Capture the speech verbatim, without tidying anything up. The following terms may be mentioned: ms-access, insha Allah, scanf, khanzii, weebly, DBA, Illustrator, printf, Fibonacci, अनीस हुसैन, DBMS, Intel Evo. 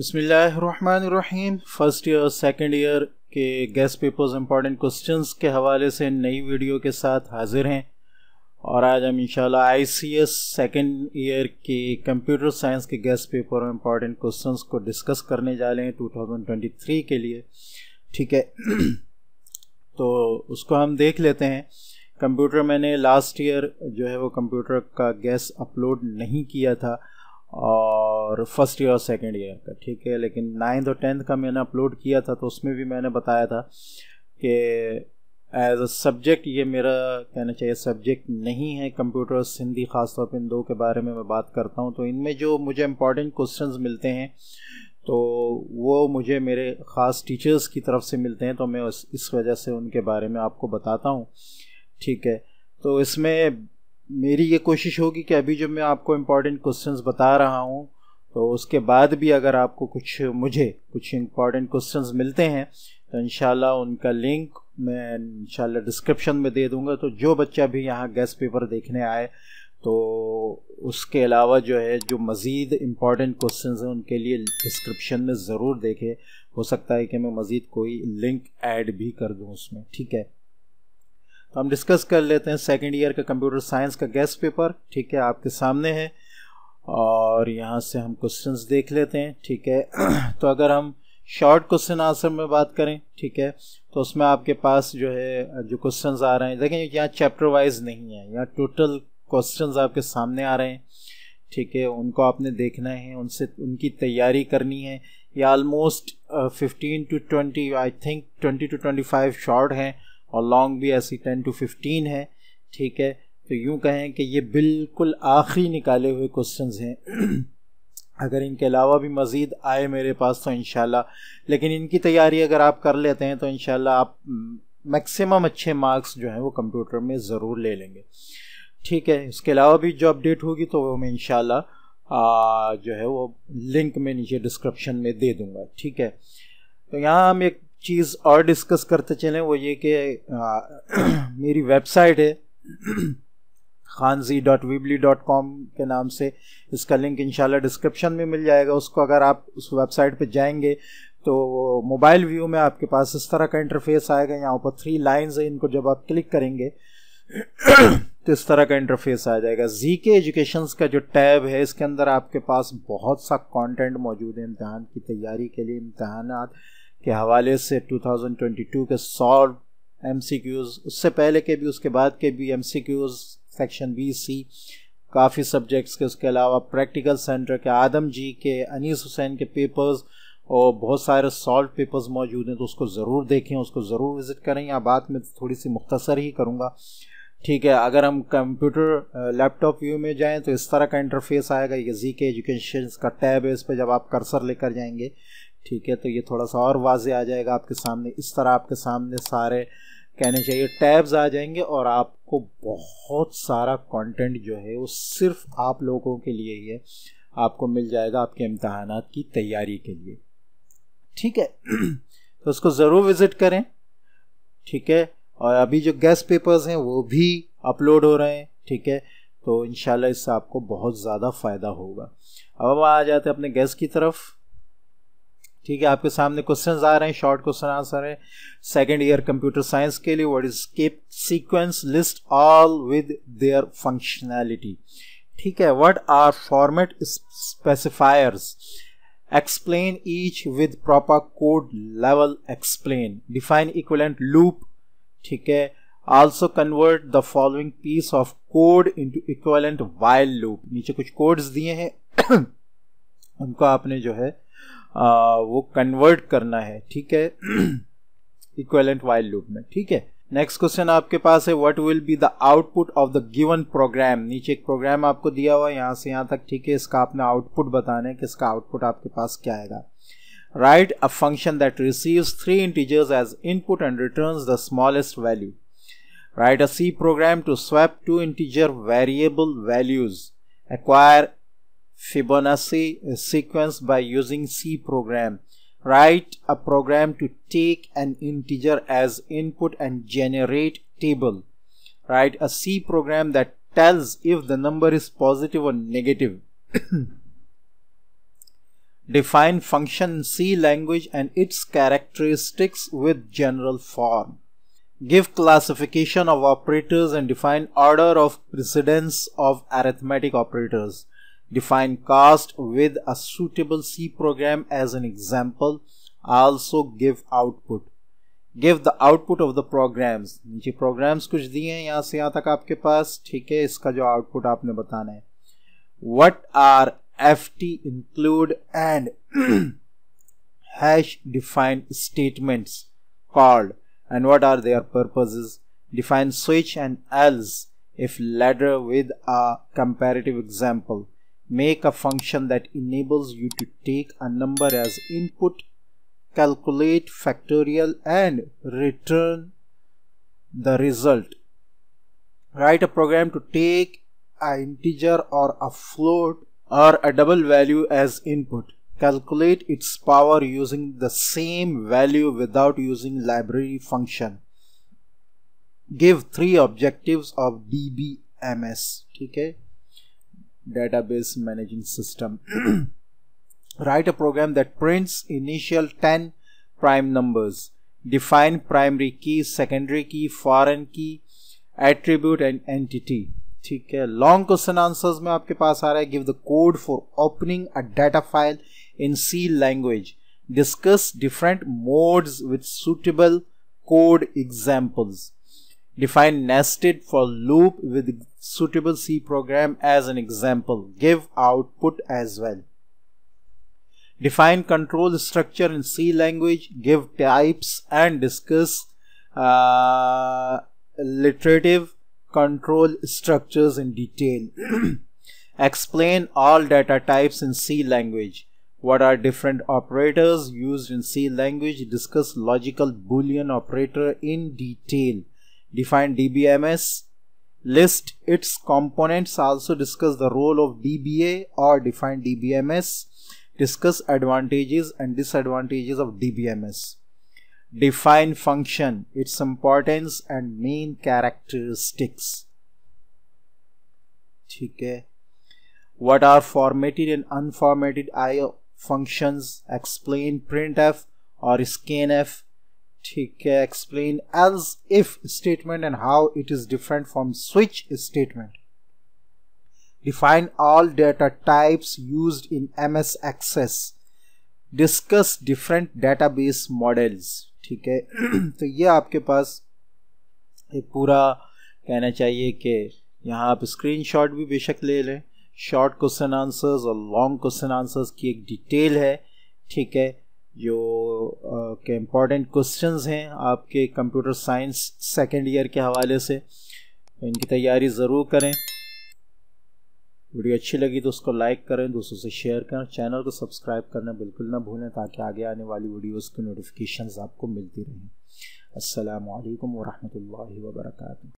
बिस्मिल्लाहिर्रहमानिर्रहीम। First year और second year के गेस्ट पेपर्स इम्पॉर्टेंट क्वेश्चंस के हवाले से नई वीडियो के साथ हाजिर हैं और आज हम इंशाल्लाह I C S second year के कंप्यूटर साइंस के गेस्ट पेपर और इम्पॉर्टेंट क्वेश्चंस को डिस्कस करने जा रहे हैं टू थाउजेंड ट्वेंटी थ्री के लिए। ठीक है, तो उसको हम देख लेते हैं। कंप्यूटर मैंने लास्ट ईयर जो है वो कंप्यूटर का गेस्ट अपलोड नहीं किया था और फर्स्ट ईयर और सेकेंड ईयर का, ठीक है, लेकिन नाइन्थ और टेंथ का मैंने अपलोड किया था तो उसमें भी मैंने बताया था कि एज अ सब्जेक्ट ये मेरा कहना चाहिए सब्जेक्ट नहीं है कंप्यूटर सिंधी, ख़ासतौर पर इन दो के बारे में मैं बात करता हूँ। तो इनमें जो मुझे इम्पॉर्टेंट क्वेश्चंस मिलते हैं तो वो मुझे मेरे ख़ास टीचर्स की तरफ से मिलते हैं, तो मैं उस, इस वजह से उनके बारे में आपको बताता हूँ। ठीक है, तो इसमें मेरी ये कोशिश होगी कि अभी जो मैं आपको इम्पॉर्टेंट क्वेश्चंस बता रहा हूँ तो उसके बाद भी अगर आपको कुछ मुझे कुछ इम्पॉर्टेंट क्वेश्चंस मिलते हैं तो इंशाल्लाह उनका लिंक मैं इंशाल्लाह डिस्क्रिप्शन में दे दूँगा। तो जो बच्चा भी यहाँ गेस्ट पेपर देखने आए तो उसके अलावा जो है जो मज़ीद इम्पॉर्टेंट क्वेश्चंस हैं उनके लिए डिस्क्रिप्शन में ज़रूर देखें, हो सकता है कि मैं मज़ीद कोई लिंक ऐड भी कर दूँ उसमें। ठीक है, तो हम डिस्कस कर लेते हैं सेकेंड ईयर का कंप्यूटर साइंस का गेस्ट पेपर। ठीक है, आपके सामने है और यहाँ से हम क्वेश्चंस देख लेते हैं। ठीक है, तो अगर हम शॉर्ट क्वेश्चन आंसर में बात करें, ठीक है, तो उसमें आपके पास जो है जो क्वेश्चंस आ रहे हैं, देखें यहाँ चैप्टर वाइज नहीं है, यहाँ टोटल क्वेश्चंस आपके सामने आ रहे हैं। ठीक है, उनको आपने देखना है, उनसे उनकी तैयारी करनी है। ये almost fifteen to twenty I think twenty to twenty five short हैं और लॉन्ग भी ऐसी टेन टू फिफ्टीन है। ठीक है, तो यूँ कहें कि ये बिल्कुल आखिरी निकाले हुए क्वेश्चंस हैं। अगर इनके अलावा भी मज़ीद आए मेरे पास तो इंशाल्लाह, लेकिन इनकी तैयारी अगर आप कर लेते हैं तो इंशाल्लाह आप मैक्सिमम अच्छे मार्क्स जो हैं वो कंप्यूटर में ज़रूर ले लेंगे। ठीक है, इसके अलावा भी जो अपडेट होगी तो वो मैं इंशाल्लाह जो है वो लिंक में नीचे डिस्क्रिप्शन में दे दूँगा। ठीक है, तो यहाँ हम एक चीज़ और डिस्कस करते चलें, वो ये कि मेरी वेबसाइट है Khanji dot Weebly dot com के नाम से, इसका लिंक इंशाल्लाह डिस्क्रिप्शन में मिल जाएगा। उसको अगर आप उस वेबसाइट पे जाएंगे तो मोबाइल व्यू में आपके पास इस तरह का इंटरफेस आएगा। यहाँ ऊपर थ्री लाइंस है, इनको जब आप क्लिक करेंगे तो इस तरह का इंटरफेस आ जाएगा। जी के एजुकेशंस का जो टैब है इसके अंदर आपके पास बहुत सा कॉन्टेंट मौजूद है इम्तहान की तैयारी के लिए, इम्तहानात के हवाले से टू थाउजेंड ट्वेंटी टू के सॉल्व एम सी क्यूज़, उससे पहले के भी उसके बाद के भी M C Qs section B C काफ़ी सब्जेक्ट्स के, उसके अलावा प्रैक्टिकल सेंटर के आदम जी के, अनीस हुसैन के पेपर्स और बहुत सारे सॉल्व पेपर्स मौजूद हैं। तो उसको ज़रूर देखें, उसको ज़रूर विज़िट करें। यहाँ बात में थोड़ी सी मुख्तसर ही करूँगा। ठीक है, अगर हम कंप्यूटर लैपटॉप व्यू में जाएं तो इस तरह का इंटरफेस आएगा। ये जी के एजुकेशन का टैब है, इस पर जब आप कर्सर लेकर जाएंगे, ठीक है, तो ये थोड़ा सा और वाज़े आ जाएगा आपके सामने। इस तरह आपके सामने सारे कहने चाहिए टैब्स आ जाएंगे और आपको बहुत सारा कंटेंट जो है वो सिर्फ आप लोगों के लिए ही है, आपको मिल जाएगा आपके इम्तहानात की तैयारी के लिए। ठीक है, तो उसको ज़रूर विज़िट करें। ठीक है, और अभी जो गेस्ट पेपर्स हैं वो भी अपलोड हो रहे हैं। ठीक है, तो इंशाल्लाह इससे आपको बहुत ज़्यादा फ़ायदा होगा। अब हम आ जाते हैं अपने गेस्ट की तरफ। ठीक है, आपके सामने क्वेश्चंस आ रहे हैं, शॉर्ट क्वेश्चन आंसर है सेकेंड ईयर कंप्यूटर साइंस के लिए। What is escape sequence list all with their functionality. ठीक है, what are format specifiers, explain each with proper code level, explain, define equivalent loop. ठीक है, also convert the following piece of code into equivalent while loop. नीचे कुछ codes दिए हैं उनको आपने जो है आ, वो कन्वर्ट करना है। ठीक है, इक्विवेलेंट व्हाइल लूप में। ठीक है, नेक्स्ट क्वेश्चन आपके पास है what will be the output of the given program. नीचे एक प्रोग्राम आपको दिया हुआ है यहाँ से यहाँ तक। ठीक है, इसका आपने आउटपुट बताना है कि इसका आउटपुट आपके पास क्या आएगा। Write a function that receives three integers as input and returns the smallest value. Write a C program to swap two integer variable values, acquire Fibonacci sequence by using C program. Write a program to take an integer as input and generate table. Write a C program that tells if the number is positive or negative. Define function C language and its characteristics with general form. Give classification of operators and define order of precedence of arithmetic operators. Define cast with a suitable C program as an example. Also give output. Give the output of the programs. नीचे programs कुछ दिए हैं यहाँ से यहाँ तक आपके पास, ठीक है, इसका जो output आपने बताना है. What are F T include and hash define statements called and what are their purposes. Define switch and else if ladder with a comparative example. Make a function that enables you to take a number as input, calculate factorial and return the result. Write a program to take an integer or a float or a double value as input. Calculate its power using the same value without using library function. Give three objectives of D B M S, okay? Database Managing System. Write a program that prints initial ten prime numbers. Define primary key, secondary key, foreign key, attribute and entity. ठीक है, long question answers में आपके पास आ रहा है. Give the code for opening a data file in C language. Discuss different modes with suitable code examples. Define nested for loop with suitable C program as an example. Give output as well. Define control structure in C language. Give types and discuss uh, iterative control structures in detail. Explain all data types in C language. What are different operators used in C language? Discuss logical Boolean operator in detail. Define D B M S. List its components. Also discuss the role of D B A or define D B M S. Discuss advantages and disadvantages of D B M S. Define function, its importance and main characteristics. Okay. What are formatted and unformatted I O functions? Explain printf or scanf. Okay. Explain else if statement and how it is different from switch statement. Define all data types used in M S access. Discuss different database models. ठीक है, तो ये आपके पास एक पूरा कहना चाहिए कि यहाँ आप स्क्रीनशॉट भी बेशक ले लें. शॉर्ट क्वेश्चन आंसर्स और लॉन्ग क्वेश्चन आंसर्स की एक डिटेल है, ठीक है, जो के इम्पॉर्टेंट क्वेश्चंस हैं आपके कंप्यूटर साइंस सेकंड ईयर के हवाले से. इनकी तैयारी ज़रूर करें. वीडियो अच्छी लगी तो उसको लाइक करें, दोस्तों से शेयर करें, चैनल को सब्सक्राइब करना बिल्कुल ना भूलें ताकि आगे आने वाली वीडियोस की नोटिफिकेशंस आपको मिलती रहें. अस्सलाम वालेकुम व रहमतुल्लाहि व बरकातहू.